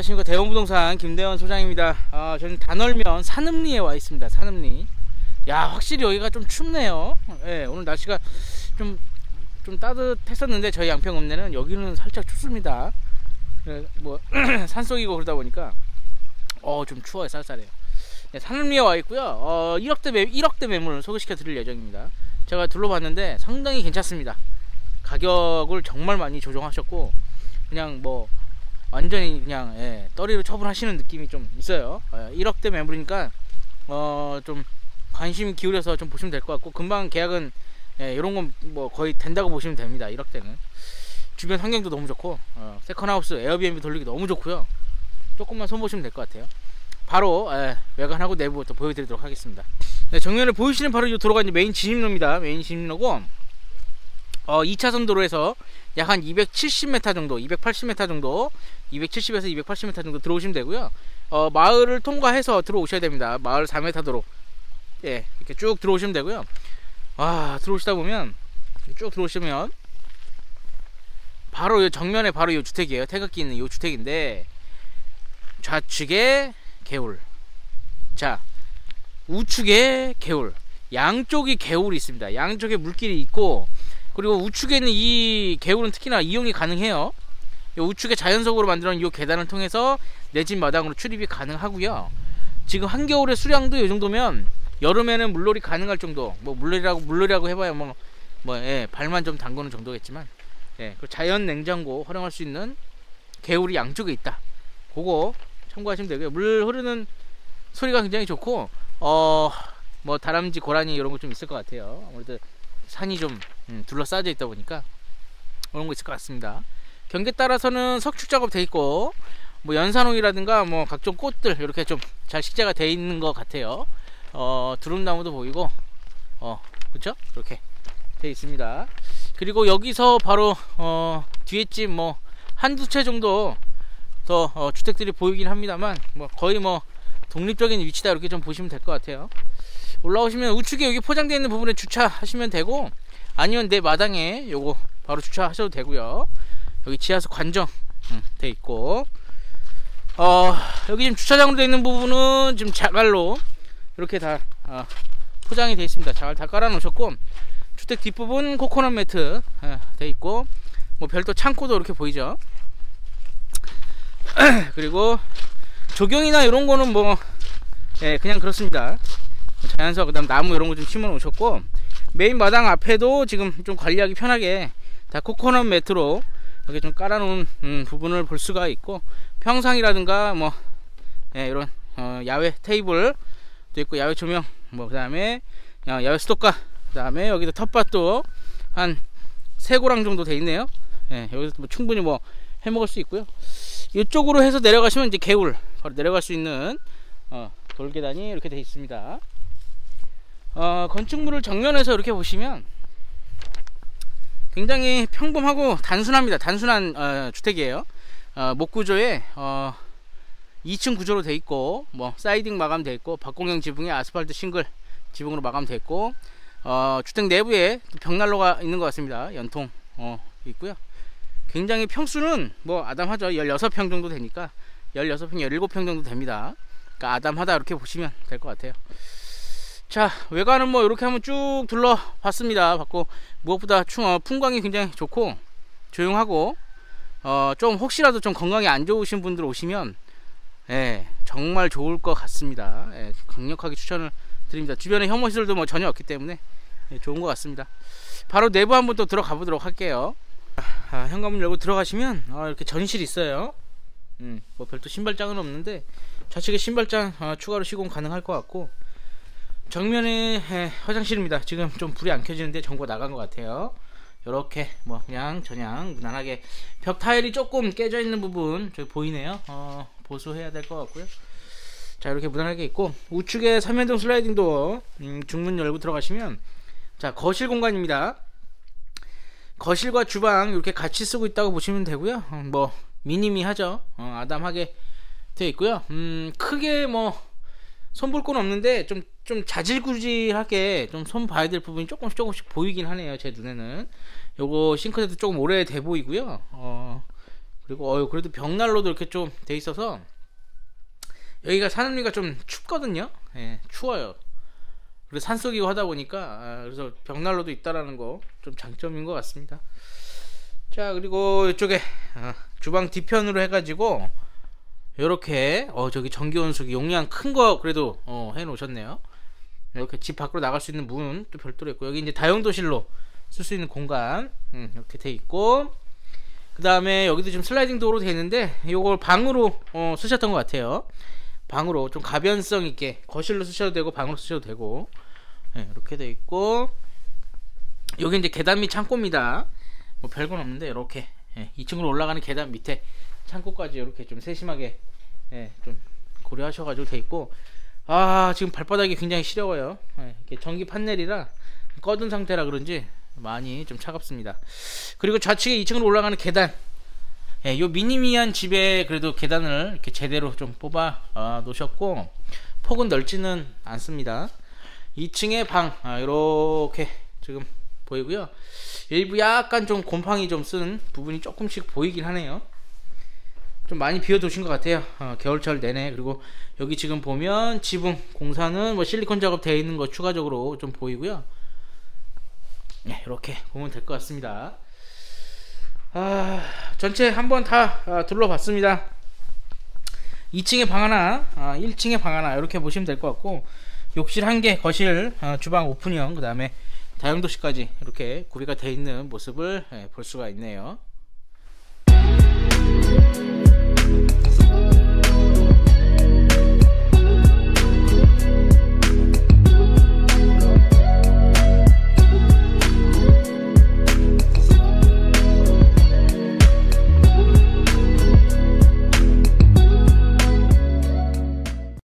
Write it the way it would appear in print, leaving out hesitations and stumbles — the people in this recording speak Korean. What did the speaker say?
안녕하십니까. 대원부동산 김대원 소장입니다. 저는 단월면 산음리에 와 있습니다. 산음리. 야, 확실히 여기가 좀 춥네요. 예, 오늘 날씨가 좀 따뜻했었는데 저희 양평 읍내는 여기는 살짝 춥습니다. 뭐 산속이고 그러다 보니까 좀 추워요. 쌀쌀해요. 네, 산음리에 와 있고요. 1억대 매물을 소개시켜 드릴 예정입니다. 제가 둘러봤는데 상당히 괜찮습니다. 가격을 정말 많이 조정하셨고 그냥 뭐 완전히 그냥 떨이로 처분하시는 느낌이 좀 있어요. 1억대 매물이니까 좀 관심 기울여서 좀 보시면 될 것 같고, 금방 계약은 이런 건 뭐 거의 된다고 보시면 됩니다. 1억대는 주변 환경도 너무 좋고 세컨하우스 에어비앤비 돌리기 너무 좋고요. 조금만 손보시면 될 것 같아요. 바로 외관하고 내부부터 보여드리도록 하겠습니다. 네, 정면을 보이시는 바로 이 도로가 이제 메인 진입로입니다. 메인 진입로고 2차선 도로에서 약 한 270m 정도, 280m 정도, 270에서 280m 정도 들어오시면 되고요. 마을을 통과해서 들어오셔야 됩니다. 마을 4m 도로, 예, 이렇게 쭉 들어오시면 되고요. 들어오시다 보면, 쭉 들어오시면 바로 이 정면에 바로 이 주택이에요. 태극기 있는 이 주택인데, 좌측에 개울, 자, 우측에 개울, 양쪽이 개울이 있습니다. 양쪽에 물길이 있고, 그리고 우측에 있는 이 개울은 특히나 이용이 가능해요. 이 우측에 자연석으로 만들어진 이 계단을 통해서 내 집 마당으로 출입이 가능하고요. 지금 한겨울의 수량도 이 정도면 여름에는 물놀이 가능할 정도. 뭐 물놀이라고 해봐야 발만 좀 담그는 정도겠지만, 그 자연 냉장고 활용할 수 있는 개울이 양쪽에 있다. 그거 참고하시면 되고요. 물 흐르는 소리가 굉장히 좋고, 뭐 다람쥐, 고라니 이런 거 좀 있을 것 같아요. 아무래도 산이 좀 둘러싸여 있다 보니까 그런 거 있을 것 같습니다. 경계 따라서는 석축 작업 돼 있고, 뭐 연산홍이라든가 뭐 각종 꽃들 이렇게 좀 잘 식재가 돼 있는 것 같아요. 두릅나무도 보이고, 그쵸? 이렇게 돼 있습니다. 그리고 여기서 바로 뒤에 집 뭐 한두 채 정도 더 주택들이 보이긴 합니다만, 뭐 거의 뭐 독립적인 위치다 이렇게 좀 보시면 될 것 같아요. 올라오시면 우측에 여기 포장되어 있는 부분에 주차하시면 되고, 아니면 내 마당에 요거 바로 주차하셔도 되고요. 여기 지하수 관정 돼 있고, 여기 지금 주차장으로 되어 있는 부분은 지금 자갈로 이렇게 다 포장이 되어 있습니다. 자갈 다 깔아 놓으셨고, 주택 뒷부분 코코넛 매트 되어 있고, 뭐 별도 창고도 이렇게 보이죠. 그리고 조경이나 이런 거는 뭐 그냥 그렇습니다. 자연석, 그 다음 나무 이런 거 좀 심어 놓으셨고, 메인 마당 앞에도 지금 좀 관리하기 편하게 다 코코넛 매트로 이렇게 좀 깔아 놓은 부분을 볼 수가 있고, 평상이라든가 뭐 이런 야외 테이블도 있고, 야외 조명, 뭐 그 다음에 야외 수도가, 그 다음에 여기도 텃밭도 한 3고랑 정도 돼 있네요. 여기서 뭐 충분히 뭐 해 먹을 수 있고요. 이쪽으로 해서 내려가시면 이제 개울 바로 내려갈 수 있는 돌계단이 이렇게 돼 있습니다. 건축물을 정면에서 이렇게 보시면 굉장히 평범하고 단순합니다. 단순한 주택이에요. 목구조에 2층 구조로 돼 있고, 뭐 사이딩 마감 돼 있고, 박공형 지붕에 아스팔트 싱글 지붕으로 마감 돼 있고, 주택 내부에 벽난로가 있는 것 같습니다. 연통 있고요. 굉장히 평수는 뭐 아담하죠. 16평 정도 되니까 16평, 17평 정도 됩니다. 그러니까 아담하다 이렇게 보시면 될 것 같아요. 자, 외관은 뭐 이렇게 한번 쭉 둘러봤습니다. 무엇보다 풍광이 굉장히 좋고 조용하고, 좀 혹시라도 좀 건강이 안 좋으신 분들 오시면 정말 좋을 것 같습니다. 강력하게 추천을 드립니다. 주변에 혐오시설도 뭐 전혀 없기 때문에 좋은 것 같습니다. 바로 내부 한번 또 들어가 보도록 할게요. 현관문 열고 들어가시면 이렇게 전실이 있어요. 뭐 별도 신발장은 없는데 좌측에 신발장 추가로 시공 가능할 것 같고, 정면에 화장실입니다. 지금 좀 불이 안 켜지는데 전구가 나간 것 같아요. 이렇게 뭐 그냥 저냥 무난하게 벽 타일이 조금 깨져 있는 부분 저기 보이네요. 보수해야 될 것 같고요. 자, 이렇게 무난하게 있고, 우측에 3면동 슬라이딩 도어 중문 열고 들어가시면 자, 거실 공간입니다. 거실과 주방 이렇게 같이 쓰고 있다고 보시면 되고요. 뭐 미니미하죠. 아담하게 되어 있고요. 크게 뭐 손볼 건 없는데 좀 자질구질하게 좀 손 봐야 될 부분이 조금씩 보이긴 하네요. 제 눈에는 요거 싱크대도 조금 오래돼 보이고요. 그리고 그래도 벽난로도 이렇게 좀 돼 있어서 여기가 산음리가 좀 춥거든요. 예, 추워요. 그리고 산속이고 하다 보니까 그래서 벽난로도 있다라는 거 좀 장점인 것 같습니다. 자, 그리고 이쪽에 주방 뒤편으로 해가지고 요렇게 저기 전기온수기 용량 큰 거 그래도 해 놓으셨네요. 이렇게 집 밖으로 나갈 수 있는 문 또 별도로 있고, 여기 이제 다용도실로 쓸 수 있는 공간 이렇게 돼 있고, 그 다음에 여기도 지금 슬라이딩 도어로 돼 있는데 요걸 방으로 쓰셨던 것 같아요. 방으로 좀 가변성 있게 거실로 쓰셔도 되고 방으로 쓰셔도 되고, 네, 이렇게 돼 있고, 여기 이제 계단 및 창고입니다. 뭐 별건 없는데 이렇게, 네, 2층으로 올라가는 계단 밑에 창고까지 이렇게 좀 세심하게, 네, 좀 고려하셔가지고 돼 있고, 아 지금 발바닥이 굉장히 시려워요. 네, 이렇게 전기 판넬이라 꺼둔 상태라 그런지 많이 좀 차갑습니다. 그리고 좌측에 2층으로 올라가는 계단, 예, 요 미니미한 집에 그래도 계단을 이렇게 제대로 좀 뽑아 놓으셨고, 폭은 넓지는 않습니다. 2층의 방 이렇게 지금 보이고요. 일부 약간 좀 곰팡이 좀 쓴 부분이 조금씩 보이긴 하네요. 좀 많이 비워두신 것 같아요. 겨울철 내내. 그리고 여기 지금 보면 지붕 공사는 뭐 실리콘 작업 되어 있는 거 추가적으로 좀 보이고요. 네, 이렇게 보면 될 것 같습니다. 전체 한번 다 둘러봤습니다. 2층에 방 하나, 1층에 방 하나 이렇게 보시면 될 것 같고, 욕실 한 개, 거실, 주방 오픈형, 그 다음에 다용도실까지 이렇게 구비가 돼 있는 모습을 볼 수가 있네요.